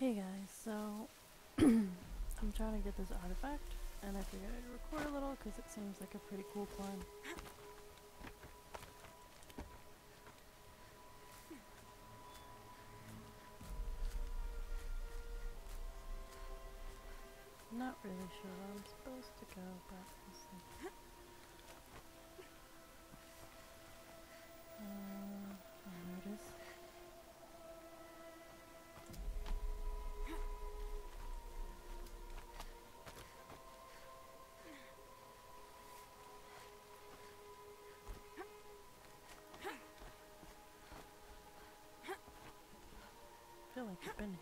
Hey guys, so I'm trying to get this artifact, and I figured I'd record a little because it seems like a pretty cool climb. Not really sure where I'm supposed to go, but we'll see. There it is. I feel like I've been here.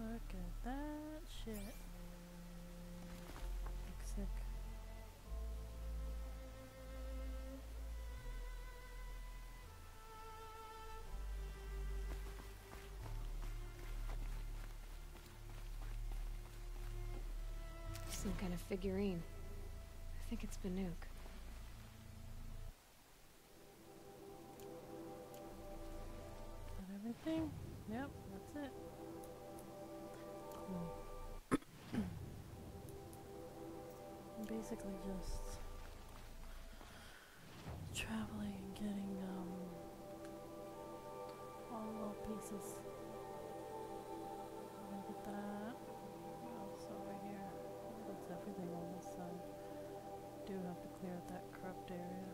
Look at that shit. Looks sick. Some kind of figurine. I think it's Banuk. Is that everything? Yep, that's it. Basically just traveling and getting all little pieces. Look at that. What else over here? That's everything on this side. Do have to clear out that corrupt area.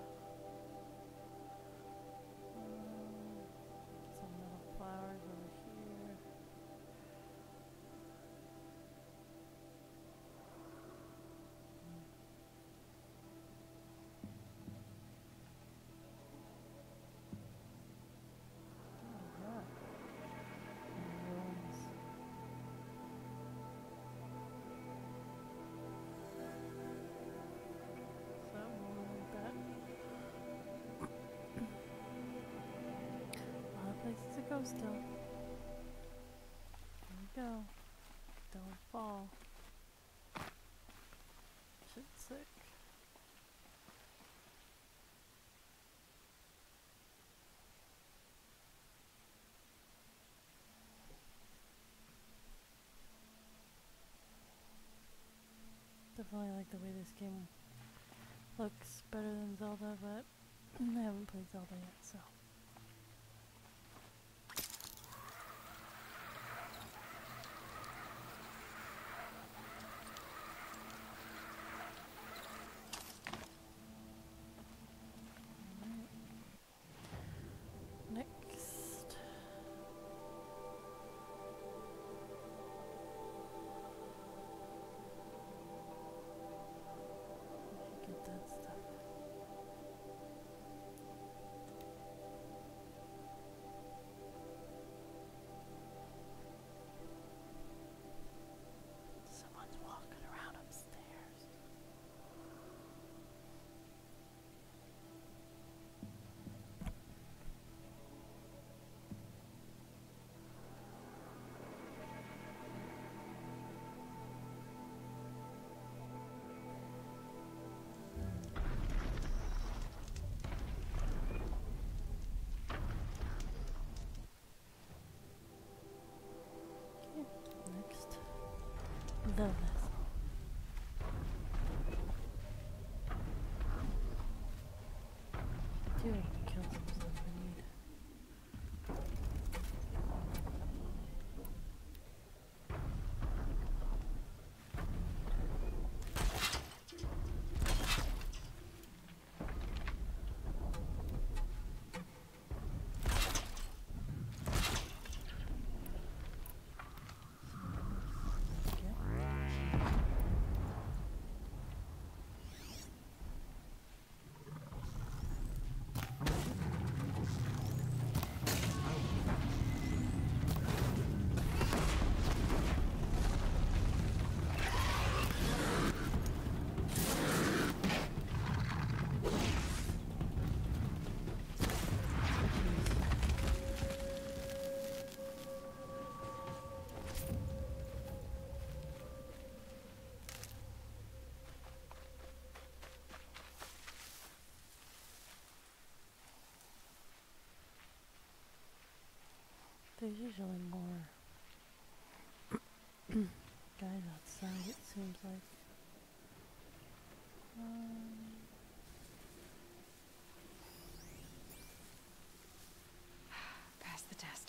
Some little flowers over here. Still. There we go. Don't fall. Shit's sick. Definitely like the way this game looks better than Zelda, but I haven't played Zelda yet, so. The vessel. Doing kills and stuff I need. There's usually more guys outside, it seems like. Pass the test.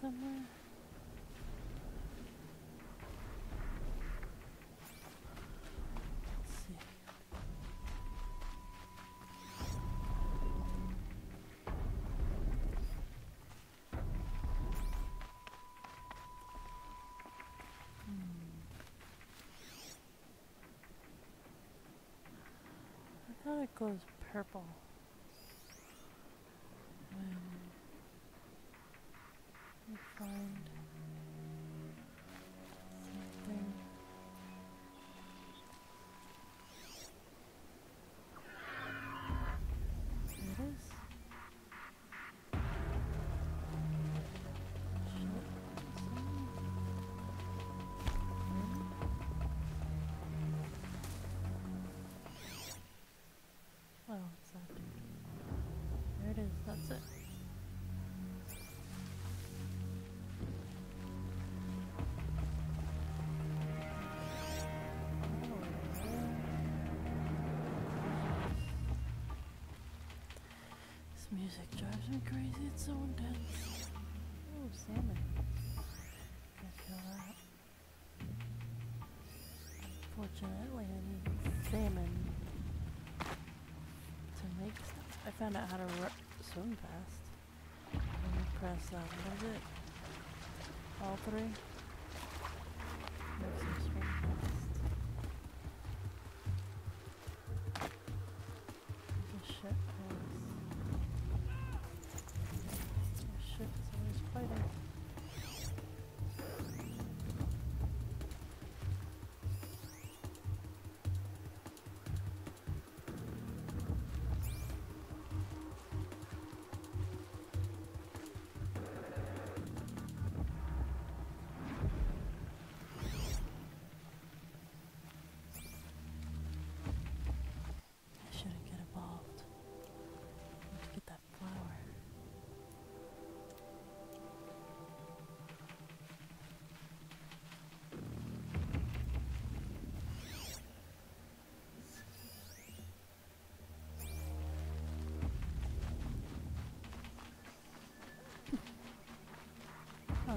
Somewhere. Let's see. I thought it goes purple. That's it. This music drives me crazy, it's so intense. Oh, salmon. I feel that. Fortunately, I need salmon to make stuff. I found out how to swim fast. Let me press that. What is it? All three?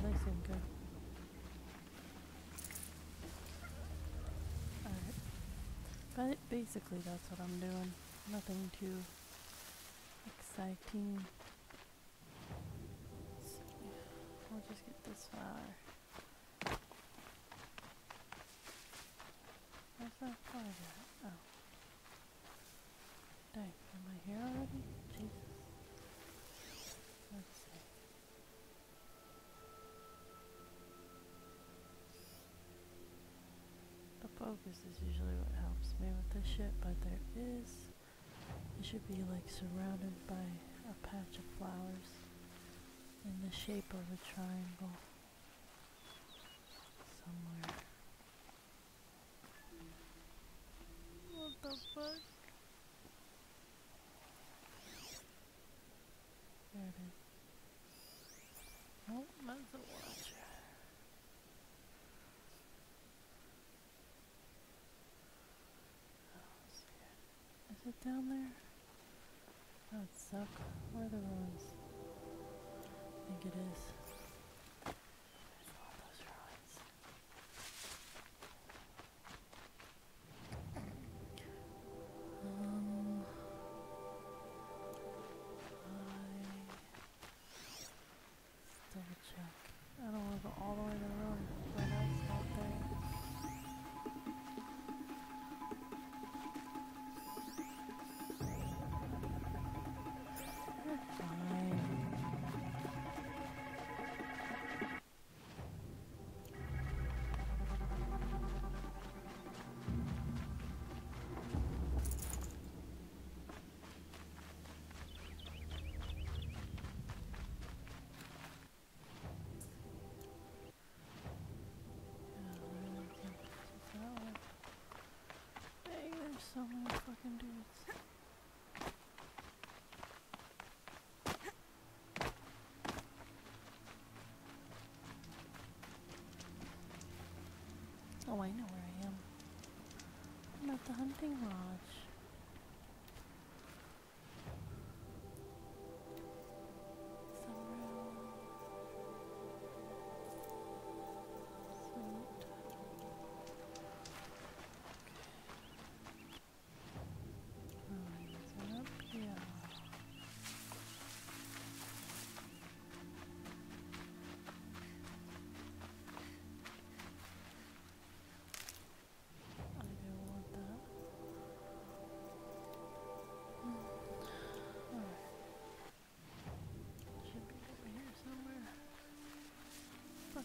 they seem good. Alright. But basically that's what I'm doing. Nothing too exciting. So we'll just get this far. Where's that fire at? Oh. Dang, am I here already? Jesus. Let's see. The focus is usually what helps me with this shit, but it should be like surrounded by a patch of flowers in the shape of a triangle somewhere. What the fuck? There it is. Oh, that's a watch. Oh, shit. Is it down there? That would suck. Where are the ruins? I think it is. There's all those ruins. So many fucking dudes. Oh, I know where I am. I'm at the hunting lodge.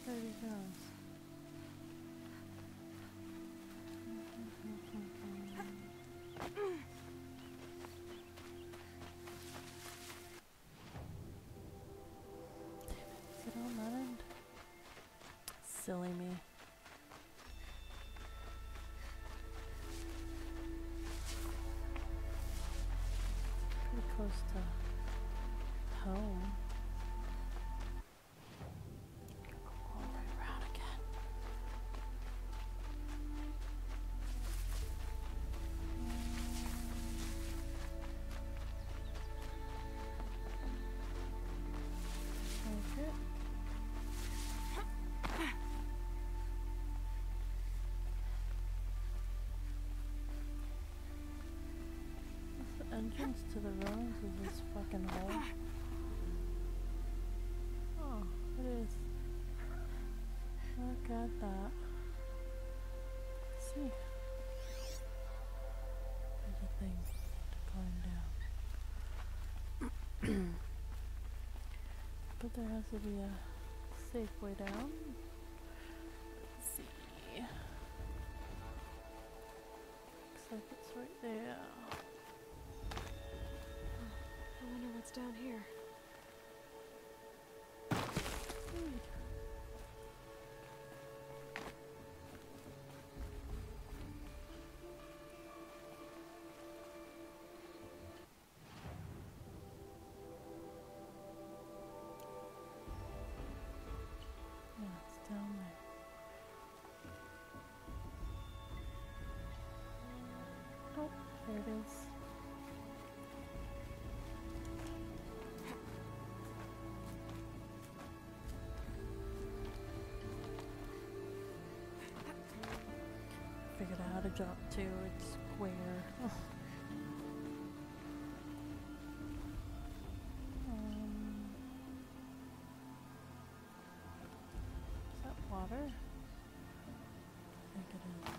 There he goes. Damn it, is it on that end? Silly me. Pretty close to home. The entrance to the ruins is this fucking hole. Oh, it is. Look at that. Let's see. There's a thing to climb down. But there has to be a safe way down. Let's see. Looks like it's right there. I wonder what's down here. Dude. Yeah, it's down there. Oh, there it is. moved up to, it's square. Oh. Is that water? I think it is.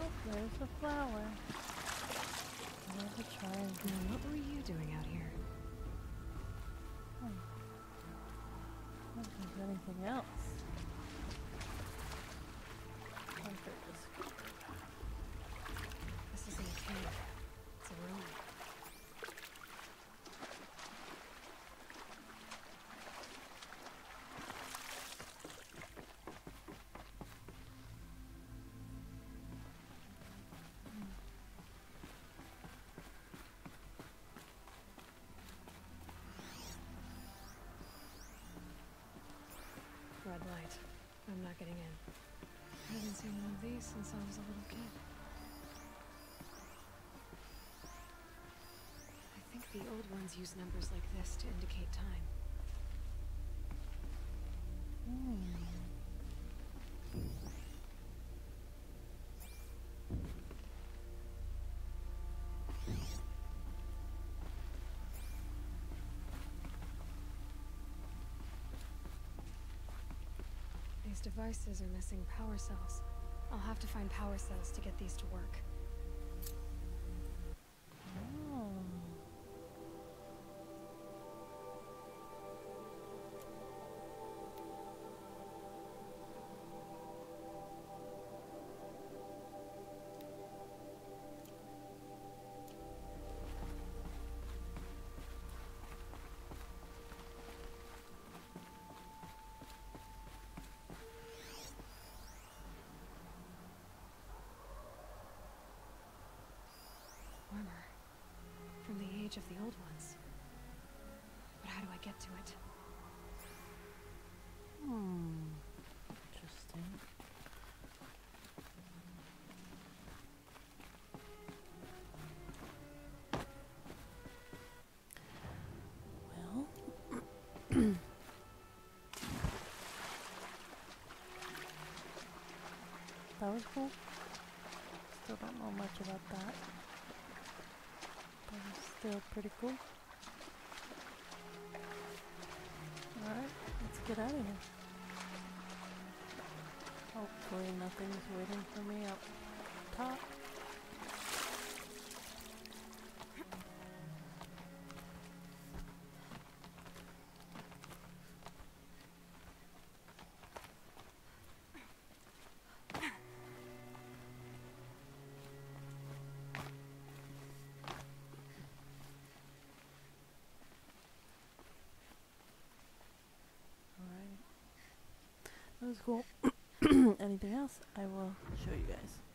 Oh, there's a flower. I'll have a try again. What were you doing out here? I don't think there's anything else. This isn't a cave. It's a ruin. Red light. I'm not getting in. I haven't seen one of these since I was a little kid. I think the old ones use numbers like this to indicate time. These devices are missing power cells. I'll have to find power cells to get these to work. Oh. Of the old ones. But how do I get to it? Interesting. Well, that was cool. Still don't know much about that. Still pretty cool. Alright, let's get out of here. Hopefully nothing's waiting for me up top. That was cool. Anything else, I will show you guys.